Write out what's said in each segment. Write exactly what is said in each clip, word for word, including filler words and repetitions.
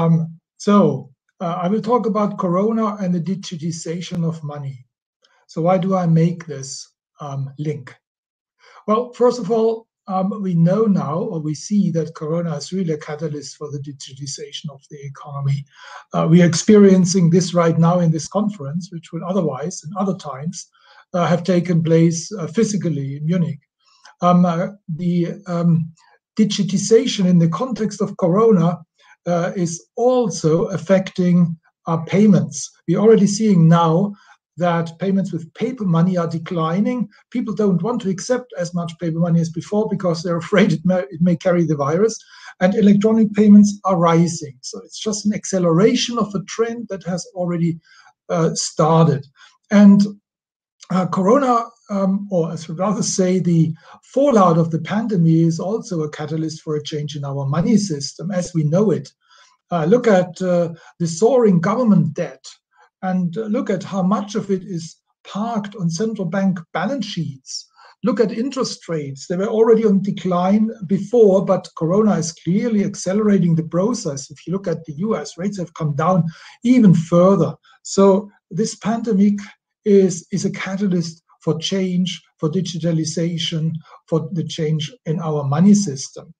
Um, so uh, I will talk about Corona and the digitization of money. So why do I make this um, link? Well, first of all, um, we know now, or we see that Corona is really a catalyst for the digitization of the economy. Uh, we are experiencing this right now in this conference, which would otherwise, in other times, uh, have taken place uh, physically in Munich. Um, uh, the um, digitization in the context of Corona uh, is also affecting our payments. We're already seeing now that payments with paper money are declining. People don't want to accept as much paper money as before because they're afraid it may, it may carry the virus. And electronic payments are rising. So it's just an acceleration of a trend that has already uh, started. And uh, Corona, um, or as we rather say, the fallout of the pandemic is also a catalyst for a change in our money system as we know it. Uh, look at uh, the soaring government debt. And look at how much of it is parked on central bank balance sheets. Look at interest rates. They were already on decline before, but Corona is clearly accelerating the process. If you look at the U S, rates have come down even further. So this pandemic is, is a catalyst for change, for digitalization, for the change in our money system.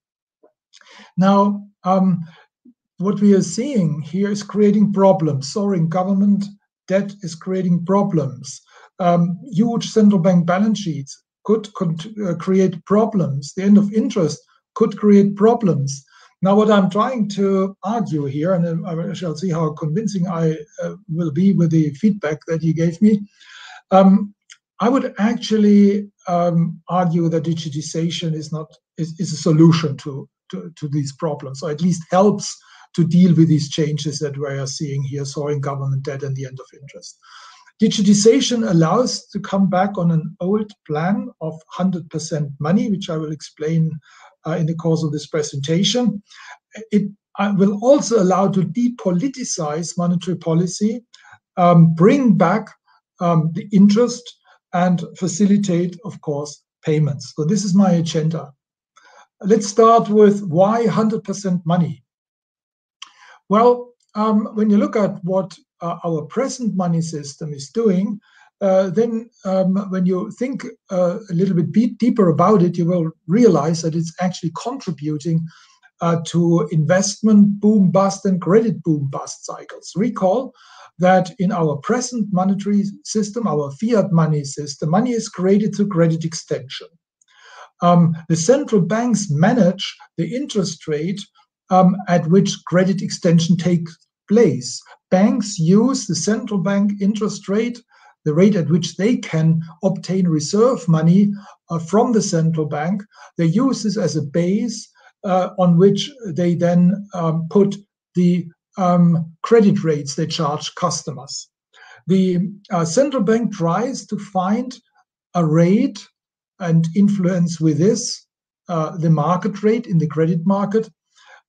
Now, um, what we are seeing here is creating problems. Soaring government debt is creating problems. Um, huge central bank balance sheets could, could uh, create problems. The end of interest could create problems. Now, what I'm trying to argue here, and I shall see how convincing I uh, will be with the feedback that you gave me, um, I would actually um, argue that digitization is not is, is a solution to, to, to these problems, or at least helps to deal with these changes that we are seeing here, soaring government debt and the end of interest. Digitization allows to come back on an old plan of one hundred percent money, which I will explain uh, in the course of this presentation. It uh, will also allow to depoliticize monetary policy, um, bring back um, the interest, and facilitate, of course, payments. So this is my agenda. Let's start with why one hundred percent money? Well, um, when you look at what uh, our present money system is doing, uh, then um, when you think uh, a little bit deep, deeper about it, you will realize that it's actually contributing uh, to investment boom bust and credit boom bust cycles. Recall that in our present monetary system, our fiat money system, money is created through credit extension. Um, the central banks manage the interest rate Um, at which credit extension takes place. Banks use the central bank interest rate, the rate at which they can obtain reserve money uh, from the central bank. They use this as a base uh, on which they then um, put the um, credit rates they charge customers. The uh, central bank tries to find a rate and influence with this, uh, the market rate in the credit market,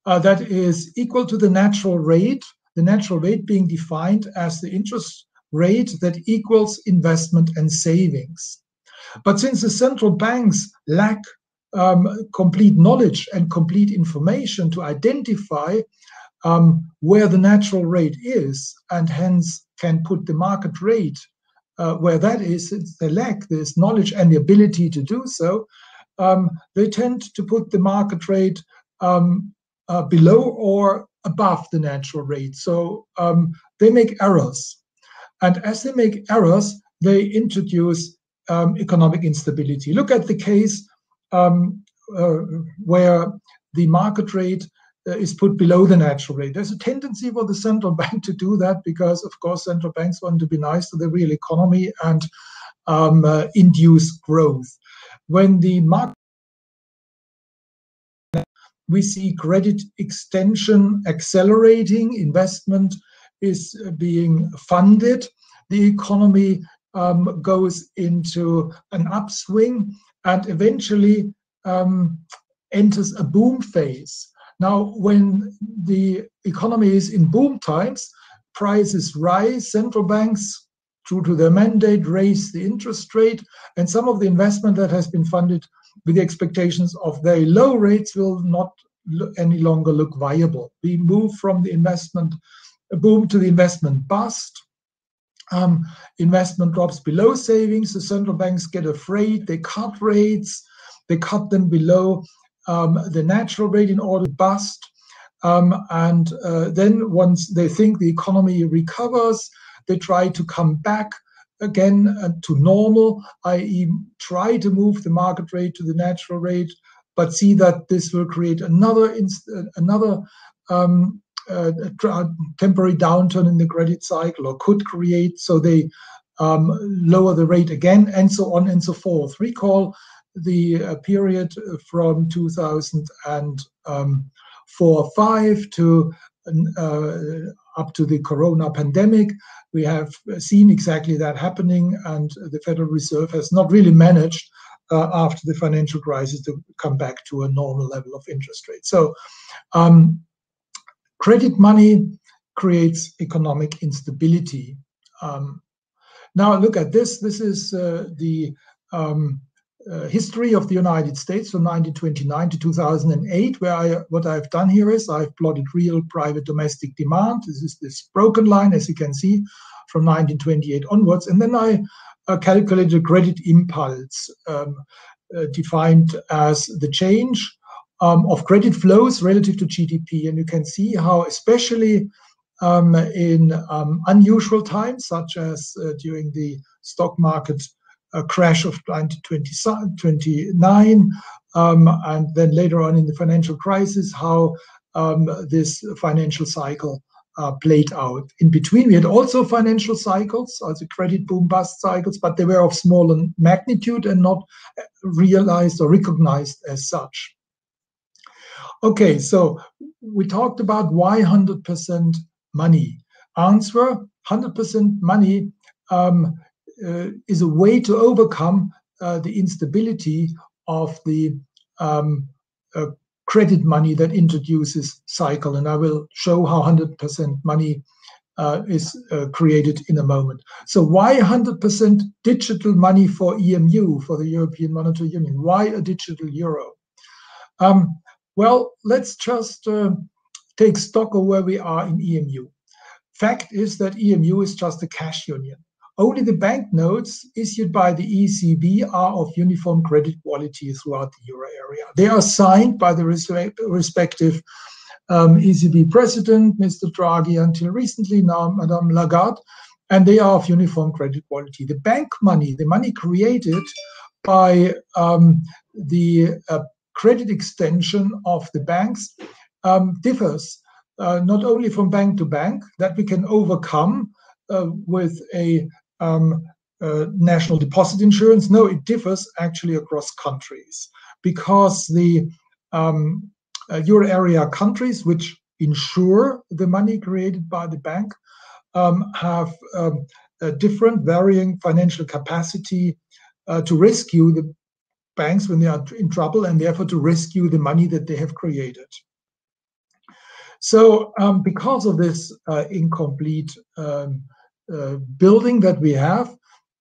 Uh, that is equal to the natural rate, the natural rate being defined as the interest rate that equals investment and savings. But since the central banks lack um, complete knowledge and complete information to identify um, where the natural rate is, and hence can put the market rate uh, where that is, they lack this knowledge and the ability to do so, um, they tend to put the market rate um, Uh, below or above the natural rate. So um, they make errors. And as they make errors, they introduce um, economic instability. Look at the case um, uh, where the market rate uh, is put below the natural rate. There's a tendency for the central bank to do that because, of course, central banks want to be nice to the real economy and um, uh, induce growth. When the market We see credit extension accelerating, investment is being funded, the economy um, goes into an upswing and eventually um, enters a boom phase. Now, when the economy is in boom times, prices rise, central banks, true to their mandate, raise the interest rate, and some of the investment that has been funded with the expectations of very low rates will not any longer look viable. We move from the investment boom to the investment bust. Um, investment drops below savings. The central banks get afraid. They cut rates. They cut them below um, the natural rate in order to bust. Um, and uh, then once they think the economy recovers, they try to come back again uh, to normal, that is try to move the market rate to the natural rate, but see that this will create another inst another um, uh, temporary downturn in the credit cycle, or could create, so they um, lower the rate again, and so on and so forth. Recall the uh, period from two thousand four to two thousand five to uh, up to the Corona pandemic. We have seen exactly that happening, and the Federal Reserve has not really managed uh, after the financial crisis to come back to a normal level of interest rate. So um, credit money creates economic instability. Um, now look at this. This is uh, the um, Uh, history of the United States from nineteen twenty-nine to two thousand eight, where I, what I've done here is I've plotted real private domestic demand. This is this broken line, as you can see, from nineteen twenty-eight onwards. And then I uh, calculated a credit impulse, um, uh, defined as the change um, of credit flows relative to G D P. And you can see how, especially um, in um, unusual times, such as uh, during the stock market a crash of nineteen twenty-nine, um, and then later on in the financial crisis, how um, this financial cycle uh, played out. In between, we had also financial cycles, also credit boom bust cycles, but they were of smaller magnitude and not realized or recognized as such. Okay, so we talked about why one hundred percent money. Answer, one hundred percent money um, Uh, is a way to overcome uh, the instability of the um, uh, credit money that introduces cycle. And I will show how one hundred percent money uh, is uh, created in a moment. So why one hundred percent digital money for E M U, for the European Monetary Union? Why a digital euro? Um, well, let's just uh, take stock of where we are in E M U. Fact is that E M U is just a cash union. Only the banknotes issued by the E C B are of uniform credit quality throughout the euro area. They are signed by the respective um, E C B president, Mister Draghi, until recently, now Madame Lagarde, and they are of uniform credit quality. The bank money, the money created by um, the uh, credit extension of the banks, um, differs uh, not only from bank to bank, that we can overcome uh, with a Um, uh, national deposit insurance. No, it differs actually across countries, because the um, uh, euro area countries which insure the money created by the bank um, have um, a different varying financial capacity uh, to rescue the banks when they are in trouble, and therefore to rescue the money that they have created. So um, because of this uh, incomplete um, Uh, building that we have,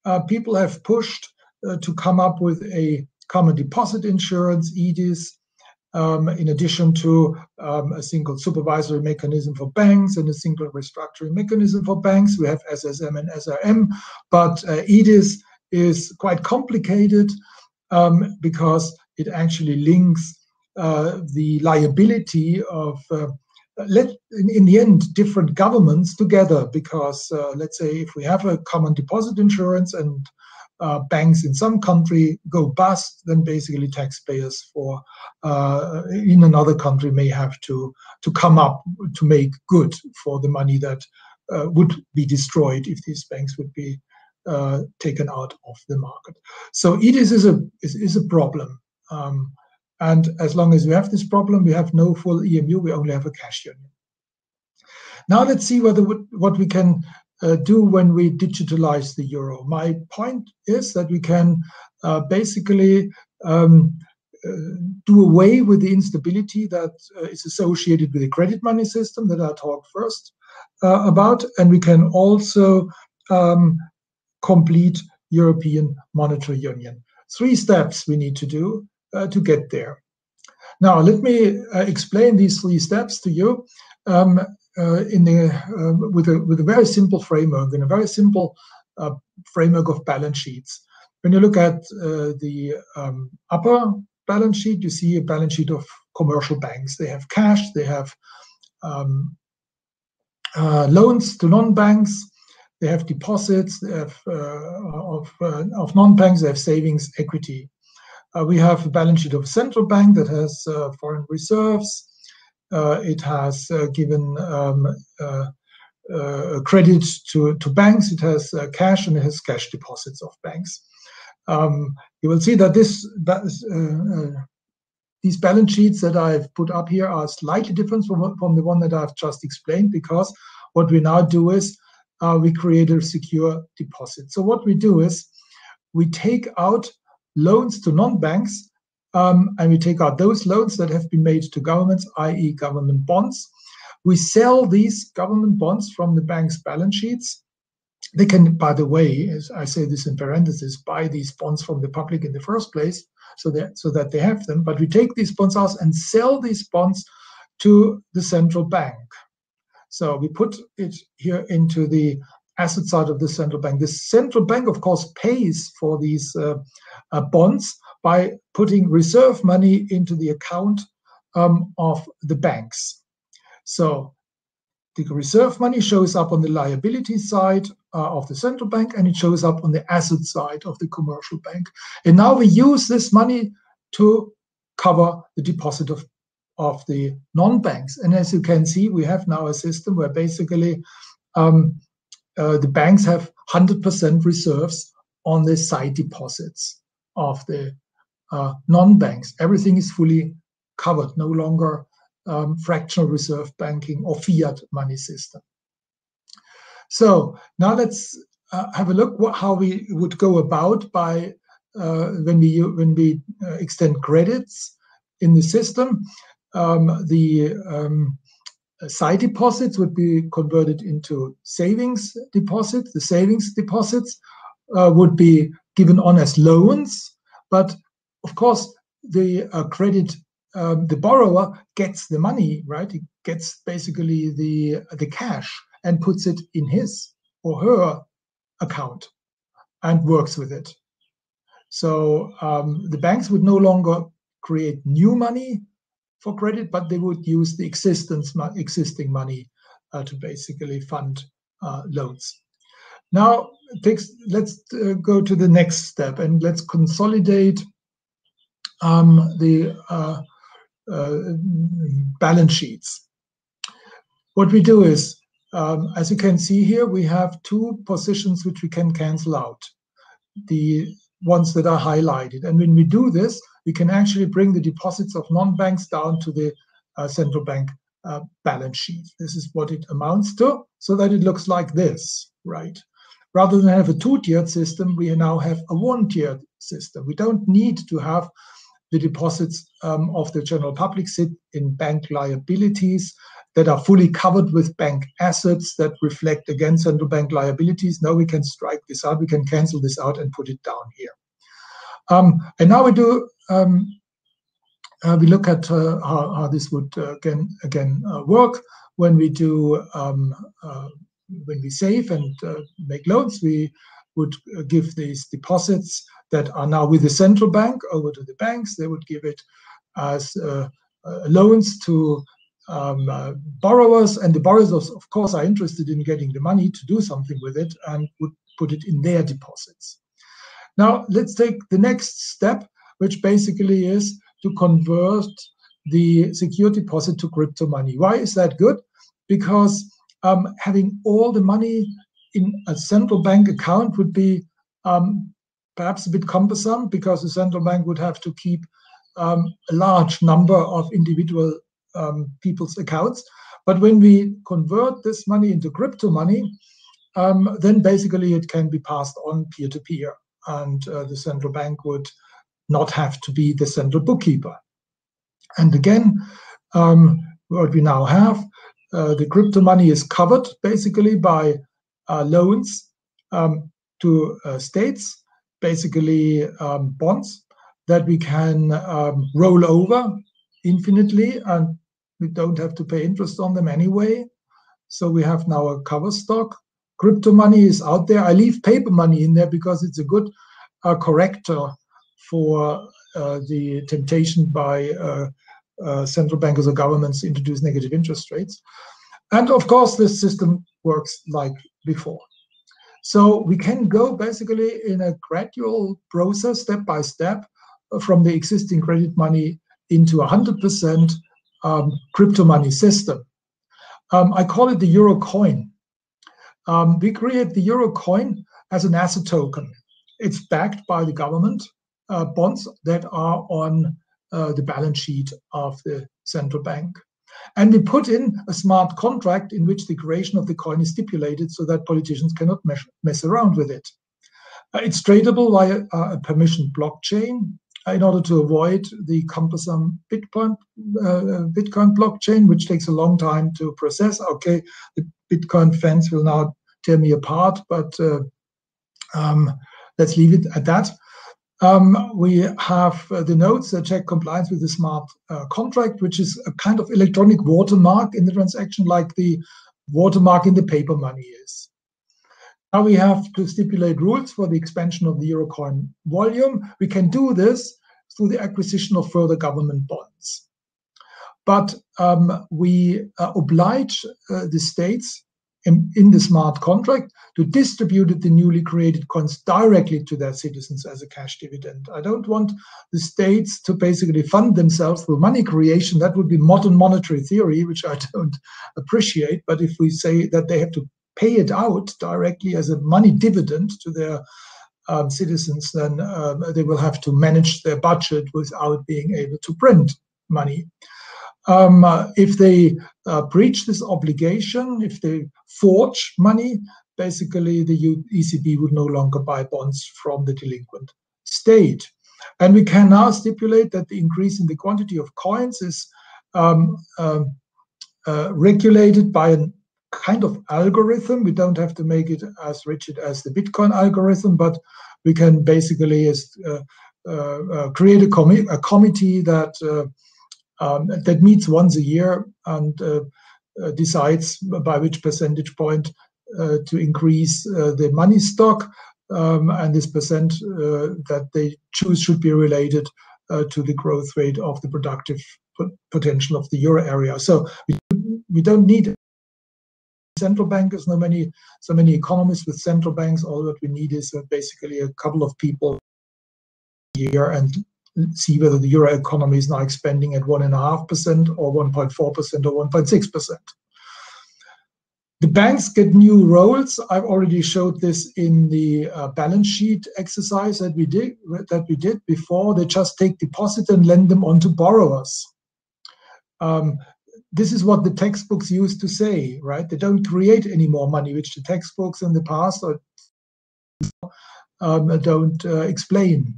uh, people have pushed uh, to come up with a common deposit insurance, E D I S, um, in addition to um, a single supervisory mechanism for banks and a single restructuring mechanism for banks. We have S S M and S R M, but uh, E D I S is quite complicated um, because it actually links uh, the liability of uh, Let, in, in the end, different governments together, because uh, let's say if we have a common deposit insurance and uh, banks in some country go bust, then basically taxpayers for uh, in another country may have to to come up to make good for the money that uh, would be destroyed if these banks would be uh, taken out of the market. So E D I S is a is, is a problem. Um, And as long as we have this problem, we have no full E M U, we only have a cash union. Now let's see whether, what we can uh, do when we digitalize the euro. My point is that we can uh, basically um, uh, do away with the instability that uh, is associated with the credit money system that I talked first uh, about. And we can also um, complete European Monetary Union. Three steps we need to do. Uh, to get there. Now, let me uh, explain these three steps to you um, uh, in the, uh, with, a, with a very simple framework, in a very simple uh, framework of balance sheets. When you look at uh, the um, upper balance sheet, you see a balance sheet of commercial banks. They have cash, they have um, uh, loans to non-banks, they have deposits, they have, uh, of, uh, of non-banks, they have savings, equity. Uh, we have a balance sheet of a central bank that has uh, foreign reserves. Uh, it has uh, given um, uh, uh, credit to, to banks. It has uh, cash, and it has cash deposits of banks. Um, you will see that this, that is, uh, uh, these balance sheets that I've put up here are slightly different from, from the one that I've just explained, because what we now do is uh, we create a secure deposit. So what we do is we take out loans to non-banks, um, and we take out those loans that have been made to governments, that is government bonds. We sell these government bonds from the bank's balance sheets. They can, by the way, as I say this in parentheses, buy these bonds from the public in the first place, so that, so that they have them. But we take these bonds out and sell these bonds to the central bank. So we put it here into the asset side of the central bank. The central bank, of course, pays for these uh, uh, bonds by putting reserve money into the account um, of the banks. So the reserve money shows up on the liability side uh, of the central bank, and it shows up on the asset side of the commercial bank. And now we use this money to cover the deposit of, of the non-banks. And as you can see, we have now a system where basically um, Uh, the banks have one hundred percent reserves on the side deposits of the uh, non-banks. Everything is fully covered, no longer um, fractional reserve banking or fiat money system. So now let's uh, have a look what, how we would go about by uh, when we when we uh, extend credits in the system. Um, the um, Side deposits would be converted into savings deposits. The savings deposits uh, would be given on as loans, but of course the uh, credit, um, the borrower gets the money, right? He gets basically the the cash and puts it in his or her account and works with it. So um, the banks would no longer create new money for credit, but they would use the existence, existing money uh, to basically fund uh, loans. Now, takes, let's uh, go to the next step, and let's consolidate um, the uh, uh, balance sheets. What we do is, um, as you can see here, we have two positions which we can cancel out, the ones that are highlighted. And when we do this, we can actually bring the deposits of non-banks down to the uh, central bank uh, balance sheet. This is what it amounts to, so that it looks like this, right? Rather than have a two-tiered system, we now have a one-tiered system. We don't need to have the deposits um, of the general public sit in bank liabilities that are fully covered with bank assets that reflect against central bank liabilities. Now we can strike this out, we can cancel this out and put it down here. Um, and now we do, um, uh, we look at uh, how, how this would uh, again, again uh, work. When we do, um, uh, when we save and uh, make loans, we would give these deposits that are now with the central bank over to the banks. They would give it as uh, uh, loans to Um, uh, borrowers, and the borrowers, of course, are interested in getting the money to do something with it and would put it in their deposits. Now, let's take the next step, which basically is to convert the secure deposit to crypto money. Why is that good? Because um, having all the money in a central bank account would be um, perhaps a bit cumbersome, because the central bank would have to keep um, a large number of individual Um, people's accounts. But when we convert this money into crypto money, um, then basically it can be passed on peer-to-peer, and uh, the central bank would not have to be the central bookkeeper. And again, um, what we now have, uh, the crypto money is covered basically by uh, loans um, to uh, states, basically um, bonds that we can um, roll over infinitely, and we don't have to pay interest on them anyway. So we have now a cover stock. Crypto money is out there. I leave paper money in there because it's a good uh, corrector for uh, the temptation by uh, uh, central bankers or governments to introduce negative interest rates. And of course, this system works like before. So we can go basically in a gradual process, step by step, from the existing credit money into one hundred percent um, crypto money system. Um, I call it the Eurocoin. Um, we create the Eurocoin as an asset token. It's backed by the government uh, bonds that are on uh, the balance sheet of the central bank. And we put in a smart contract in which the creation of the coin is stipulated so that politicians cannot mesh, mess around with it. Uh, it's tradable via uh, a permissioned blockchain uh, in order to avoid the cumbersome Bitcoin, uh, Bitcoin blockchain, which takes a long time to process. Okay, the Bitcoin fans will now tear me apart, but uh, um, let's leave it at that. Um, we have uh, the nodes that check compliance with the smart uh, contract, which is a kind of electronic watermark in the transaction, like the watermark in the paper money is. Now we have to stipulate rules for the expansion of the Eurocoin volume. We can do this through the acquisition of further government bonds. But um, we uh, oblige uh, the states in, in the smart contract to distribute the newly created coins directly to their citizens as a cash dividend. I don't want the states to basically fund themselves through money creation. That would be modern monetary theory, which I don't appreciate. But if we say that they have to pay it out directly as a money dividend to their um, citizens, then um, they will have to manage their budget without being able to print money. Um, uh, if they uh, breach this obligation, if they forge money, basically the E C B would no longer buy bonds from the delinquent state. And we can now stipulate that the increase in the quantity of coins is um, uh, uh, regulated by an kind of algorithm. We don't have to make it as rigid as the Bitcoin algorithm, but we can basically uh, uh, uh, create a, com a committee that uh, um, that meets once a year and uh, uh, decides by which percentage point uh, to increase uh, the money stock, um, and this percent uh, that they choose should be related uh, to the growth rate of the productive potential of the euro area. So we, we don't need central bankers, no many, so many economists with central banks. All that we need is uh, basically a couple of people here and see whether the euro economy is now expanding at one and a half percent, or one point four percent, or one point six percent. The banks get new roles. I've already showed this in the uh, balance sheet exercise that we did that we did before. They just take deposit and lend them on to borrowers. Um, This is what the textbooks used to say, right? They don't create any more money, which the textbooks in the past are, um, don't uh, explain.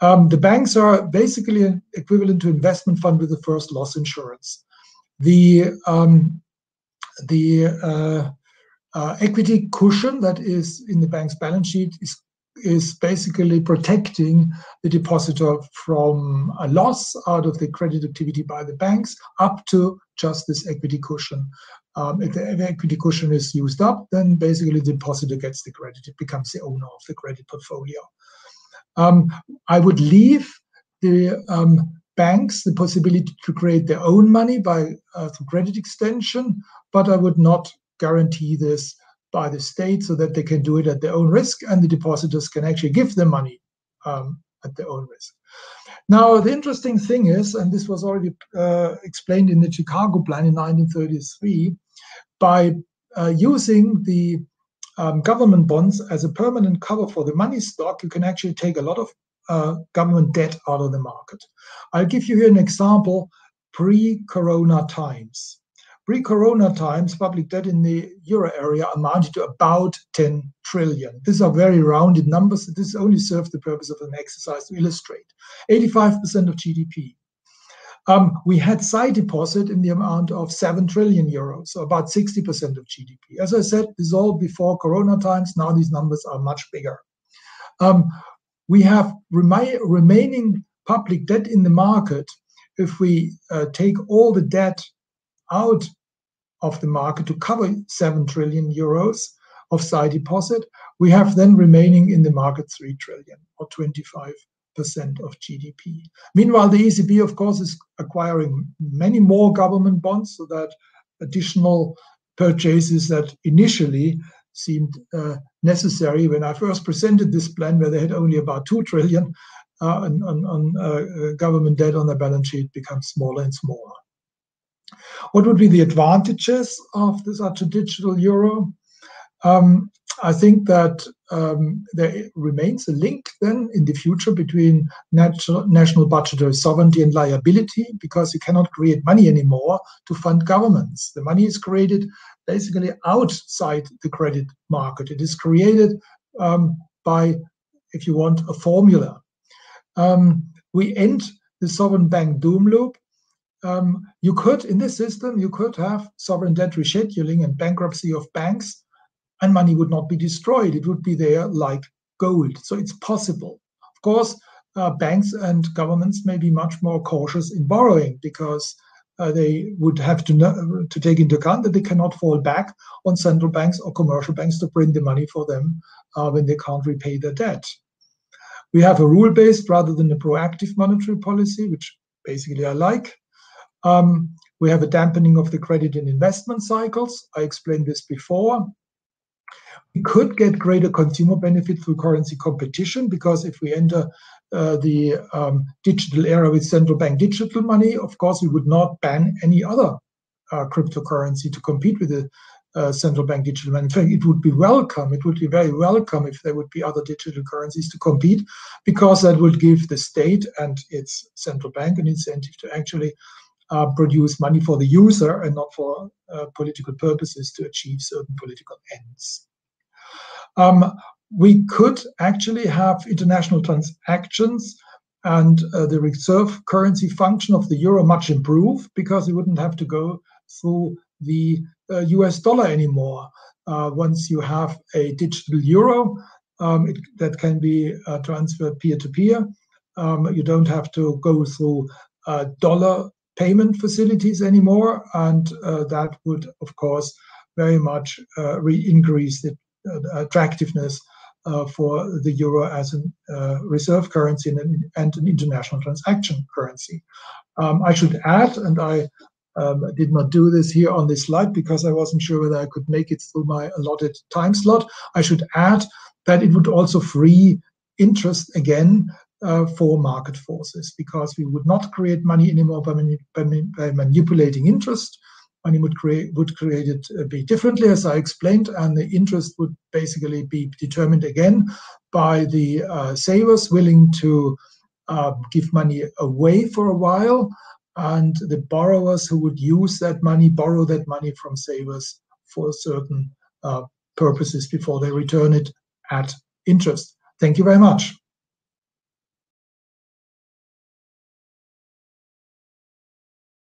Um, the banks are basically equivalent to investment fund with the first loss insurance. The um, the uh, uh, equity cushion that is in the bank's balance sheet is is basically protecting the depositor from a loss out of the credit activity by the banks up to just this equity cushion. Um, if the equity cushion is used up, then basically the depositor gets the credit. It becomes the owner of the credit portfolio. Um, I would leave the um, banks the possibility to create their own money by uh, through credit extension, but I would not guarantee this by the state, so that they can do it at their own risk, and the depositors can actually give them money um, at their own risk. Now, the interesting thing is, and this was already uh, explained in the Chicago plan in nineteen thirty-three, by uh, using the um, government bonds as a permanent cover for the money stock, you can actually take a lot of uh, government debt out of the market. I'll give you here an example, pre-Corona times. Pre-Corona times, public debt in the euro area amounted to about ten trillion. These are very rounded numbers. This only serves the purpose of an exercise to illustrate. eighty-five percent of G D P. Um, we had sight deposit in the amount of seven trillion euros, so about sixty percent of G D P. As I said, this is all before Corona times. Now these numbers are much bigger. Um, we have remi remaining public debt in the market if we uh, take all the debt out of the market to cover seven trillion euros of sight deposit, we have then remaining in the market three trillion, or twenty-five percent of G D P. Meanwhile, the E C B, of course, is acquiring many more government bonds, so that additional purchases that initially seemed uh, necessary when I first presented this plan, where they had only about two trillion uh, on, on, on uh, government debt on their balance sheet, becomes smaller and smaller. What would be the advantages of this, such a digital euro? Um, I think that um, there remains a link then in the future between natural, national budgetary sovereignty and liability, because you cannot create money anymore to fund governments. The money is created basically outside the credit market. It is created um, by, if you want, a formula. Um, we end the sovereign bank doom loop. Um, you could, in this system, you could have sovereign debt rescheduling and bankruptcy of banks, and money would not be destroyed. It would be there like gold. So it's possible. Of course, uh, banks and governments may be much more cautious in borrowing, because uh, they would have to, know, to take into account that they cannot fall back on central banks or commercial banks to bring the money for them uh, when they can't repay their debt. We have a rule-based rather than a proactive monetary policy, which basically I like. Um, we have a dampening of the credit and investment cycles. I explained this before. We could get greater consumer benefit through currency competition, because if we enter uh, the um, digital era with central bank digital money, of course, we would not ban any other uh, cryptocurrency to compete with the uh, central bank digital money. In fact, it would be welcome. It would be very welcome if there would be other digital currencies to compete, because that would give the state and its central bank an incentive to actually uh, produce money for the user and not for uh, political purposes to achieve certain political ends. Um, we could actually have international transactions and uh, the reserve currency function of the euro much improved, because we wouldn't have to go through the uh, U S dollar anymore. Uh, once you have a digital euro um, it, that can be uh, transferred peer-to-peer, um, you don't have to go through uh, dollar payment facilities anymore, and uh, that would, of course, very much uh, re-increase the attractiveness uh, for the euro as a uh, reserve currency and an, and an international transaction currency. Um, I should add, and I um, did not do this here on this slide because I wasn't sure whether I could make it through my allotted time slot, I should add that it would also free interest again uh, for market forces, because we would not create money anymore by, mani by, by manipulating interest. Money would create would create it uh, be differently, as I explained, and the interest would basically be determined again by the uh, savers willing to uh, give money away for a while, and the borrowers who would use that money, borrow that money from savers for certain uh, purposes before they return it at interest. Thank you very much.